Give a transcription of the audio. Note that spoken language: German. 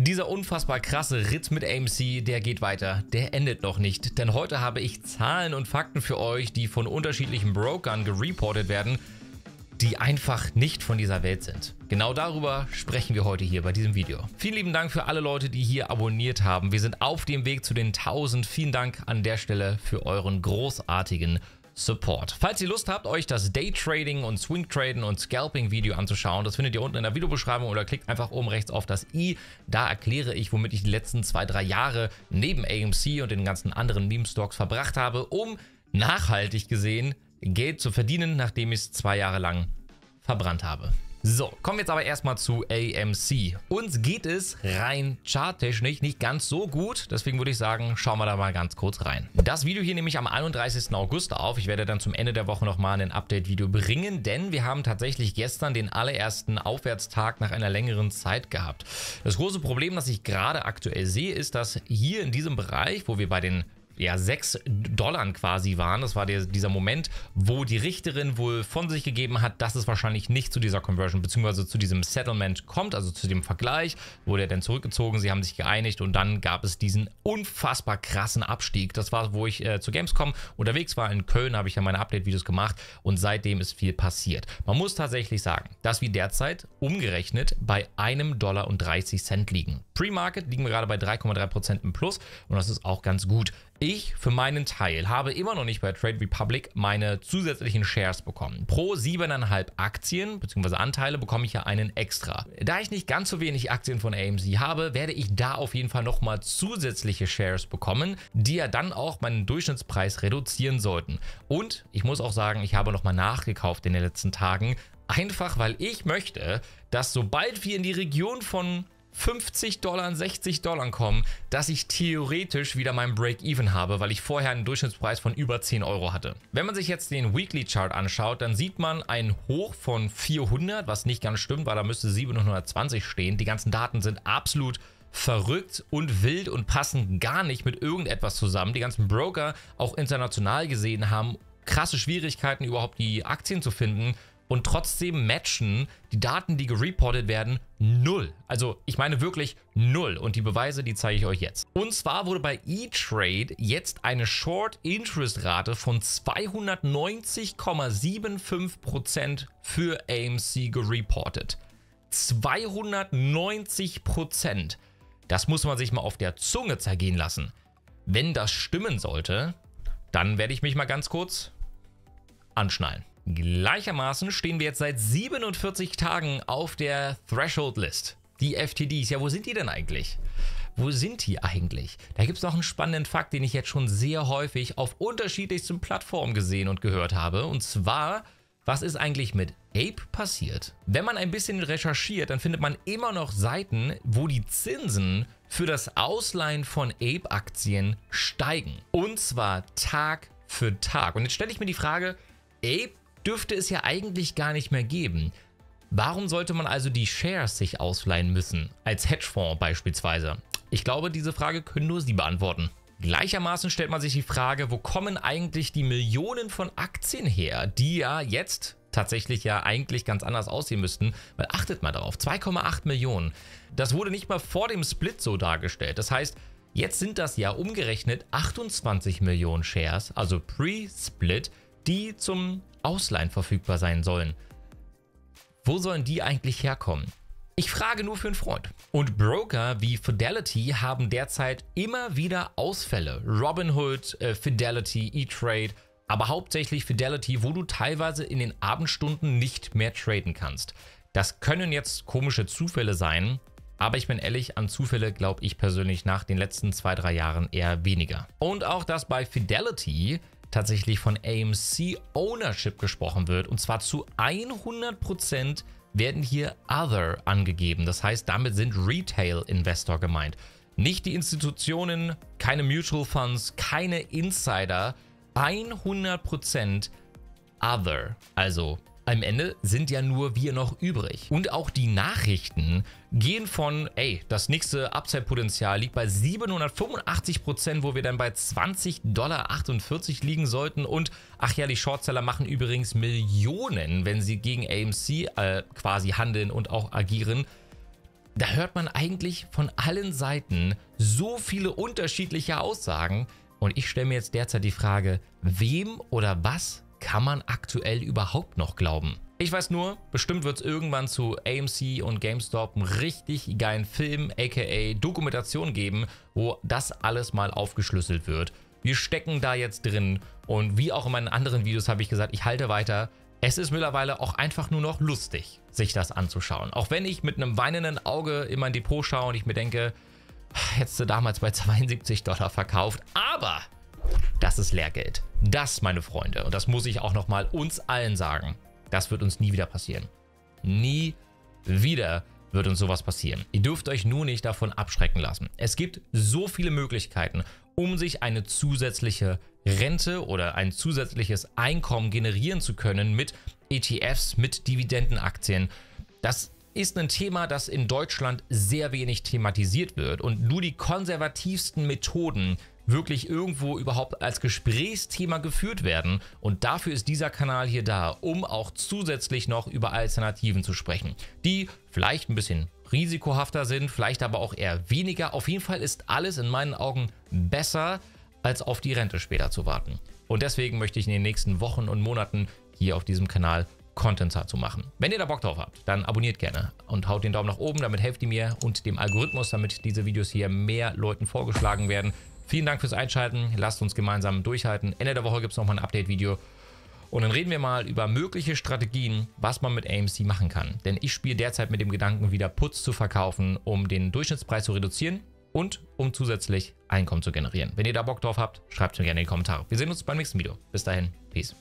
Dieser unfassbar krasse Ritt mit AMC, der geht weiter, der endet noch nicht. Denn heute habe ich Zahlen und Fakten für euch, die von unterschiedlichen Brokern gereportet werden, die einfach nicht von dieser Welt sind. Genau darüber sprechen wir heute hier bei diesem Video. Vielen lieben Dank für alle Leute, die hier abonniert haben. Wir sind auf dem Weg zu den 1000. Vielen Dank an der Stelle für euren großartigen Support. Falls ihr Lust habt, euch das Daytrading und Swingtraden und Scalping Video anzuschauen, das findet ihr unten in der Videobeschreibung oder klickt einfach oben rechts auf das i. Da erkläre ich, womit ich die letzten 2-3 Jahre neben AMC und den ganzen anderen Meme-Stocks verbracht habe, um nachhaltig gesehen Geld zu verdienen, nachdem ich es 2 Jahre lang verbrannt habe. So, kommen wir jetzt aber erstmal zu AMC. Uns geht es rein charttechnisch nicht ganz so gut, deswegen würde ich sagen, schauen wir da mal ganz kurz rein. Das Video hier nehme ich am 31. August auf. Ich werde dann zum Ende der Woche nochmal ein Update-Video bringen, denn wir haben tatsächlich gestern den allerersten Aufwärtstag nach einer längeren Zeit gehabt. Das große Problem, das ich gerade aktuell sehe, ist, dass hier in diesem Bereich, wo wir bei den $6 quasi waren. Das war dieser Moment, wo die Richterin wohl von sich gegeben hat, dass es wahrscheinlich nicht zu dieser Conversion bzw. zu diesem Settlement kommt, also zu dem Vergleich. Wurde er dann zurückgezogen, sie haben sich geeinigt und dann gab es diesen unfassbar krassen Abstieg. Das war, wo ich zu Gamescom unterwegs war. In Köln habe ich ja meine Update-Videos gemacht und seitdem ist viel passiert. Man muss tatsächlich sagen, dass wir derzeit umgerechnet bei $1,30 liegen. Pre-Market liegen wir gerade bei 3,3% im Plus und das ist auch ganz gut. Ich für meinen Teil habe immer noch nicht bei Trade Republic meine zusätzlichen Shares bekommen. Pro 7,5 Aktien bzw. Anteile bekomme ich ja einen extra. Da ich nicht ganz so wenig Aktien von AMC habe, werde ich da auf jeden Fall nochmal zusätzliche Shares bekommen, die ja dann auch meinen Durchschnittspreis reduzieren sollten. Und ich muss auch sagen, ich habe nochmal nachgekauft in den letzten Tagen, einfach weil ich möchte, dass sobald wir in die Region von $50, $60 kommen, dass ich theoretisch wieder meinen Break-Even habe, weil ich vorher einen Durchschnittspreis von über 10 Euro hatte. Wenn man sich jetzt den Weekly-Chart anschaut, dann sieht man ein Hoch von 400, was nicht ganz stimmt, weil da müsste 720 stehen. Die ganzen Daten sind absolut verrückt und wild und passen gar nicht mit irgendetwas zusammen. Die ganzen Broker, auch international gesehen, haben krasse Schwierigkeiten, überhaupt die Aktien zu finden. Und trotzdem matchen die Daten, die gereportet werden, 0. Also ich meine wirklich 0. Und die Beweise, die zeige ich euch jetzt. Und zwar wurde bei ETrade jetzt eine Short-Interest-Rate von 290,75% für AMC gereportet. 290%. Das muss man sich mal auf der Zunge zergehen lassen. Wenn das stimmen sollte, dann werde ich mich mal ganz kurz anschnallen. Gleichermaßen stehen wir jetzt seit 47 Tagen auf der Threshold-List. Die FTDs, ja, wo sind die denn eigentlich? Wo sind die eigentlich? Da gibt es noch einen spannenden Fakt, den ich jetzt schon sehr häufig auf unterschiedlichsten Plattformen gesehen und gehört habe. Und zwar, was ist eigentlich mit Ape passiert? Wenn man ein bisschen recherchiert, dann findet man immer noch Seiten, wo die Zinsen für das Ausleihen von Ape-Aktien steigen. Und zwar Tag für Tag. Und jetzt stelle ich mir die Frage, Ape dürfte es ja eigentlich gar nicht mehr geben. Warum sollte man also die Shares sich ausleihen müssen, als Hedgefonds beispielsweise? Ich glaube, diese Frage können nur Sie beantworten. Gleichermaßen stellt man sich die Frage, wo kommen eigentlich die Millionen von Aktien her, die ja jetzt tatsächlich ja eigentlich ganz anders aussehen müssten, weil achtet mal darauf, 2,8 Millionen. Das wurde nicht mal vor dem Split so dargestellt. Das heißt, jetzt sind das ja umgerechnet 28 Millionen Shares, also Pre-Split, die zum Ausleihen verfügbar sein sollen. Wo sollen die eigentlich herkommen? Ich frage nur für einen Freund. Und Broker wie Fidelity haben derzeit immer wieder Ausfälle. Robinhood, Fidelity, ETrade, aber hauptsächlich Fidelity, wo du teilweise in den Abendstunden nicht mehr traden kannst. Das können jetzt komische Zufälle sein. Aber ich bin ehrlich, an Zufälle glaube ich persönlich nach den letzten 2-3 Jahren eher weniger. Und auch das bei Fidelity tatsächlich von AMC Ownership gesprochen wird. Und zwar zu 100% werden hier Other angegeben. Das heißt, damit sind Retail Investor gemeint. Nicht die Institutionen, keine Mutual Funds, keine Insider. 100% Other. Also am Ende sind ja nur wir noch übrig. Und auch die Nachrichten gehen von, ey, das nächste Upside-Potenzial liegt bei 785%, wo wir dann bei $20,48 liegen sollten. Und ach ja, die Shortseller machen übrigens Millionen, wenn sie gegen AMC quasi handeln und auch agieren. Da hört man eigentlich von allen Seiten so viele unterschiedliche Aussagen. Und ich stelle mir jetzt derzeit die Frage, wem oder was kann man aktuell überhaupt noch glauben? Ich weiß nur, bestimmt wird es irgendwann zu AMC und GameStop einen richtig geilen Film, aka Dokumentation geben, wo das alles mal aufgeschlüsselt wird. Wir stecken da jetzt drin und wie auch in meinen anderen Videos habe ich gesagt, ich halte weiter. Es ist mittlerweile auch einfach nur noch lustig, sich das anzuschauen. Auch wenn ich mit einem weinenden Auge in mein Depot schaue und ich mir denke, hättest du damals bei $72 verkauft, aber das ist Lehrgeld. Das, meine Freunde, und das muss ich auch nochmal uns allen sagen, das wird uns nie wieder passieren. Nie wieder wird uns sowas passieren. Ihr dürft euch nur nicht davon abschrecken lassen. Es gibt so viele Möglichkeiten, um sich eine zusätzliche Rente oder ein zusätzliches Einkommen generieren zu können mit ETFs, mit Dividendenaktien. Das ist ein Thema, das in Deutschland sehr wenig thematisiert wird und nur die konservativsten Methoden wirklich irgendwo überhaupt als Gesprächsthema geführt werden. Und dafür ist dieser Kanal hier da, um auch zusätzlich noch über Alternativen zu sprechen, die vielleicht ein bisschen risikohafter sind, vielleicht aber auch eher weniger. Auf jeden Fall ist alles in meinen Augen besser, als auf die Rente später zu warten. Und deswegen möchte ich in den nächsten Wochen und Monaten hier auf diesem Kanal Content dazu machen. Wenn ihr da Bock drauf habt, dann abonniert gerne und haut den Daumen nach oben. Damit helft ihr mir und dem Algorithmus, damit diese Videos hier mehr Leuten vorgeschlagen werden. Vielen Dank fürs Einschalten. Lasst uns gemeinsam durchhalten. Ende der Woche gibt es nochmal ein Update-Video. Und dann reden wir mal über mögliche Strategien, was man mit AMC machen kann. Denn ich spiele derzeit mit dem Gedanken, wieder Puts zu verkaufen, um den Durchschnittspreis zu reduzieren und um zusätzlich Einkommen zu generieren. Wenn ihr da Bock drauf habt, schreibt es mir gerne in die Kommentare. Wir sehen uns beim nächsten Video. Bis dahin. Peace.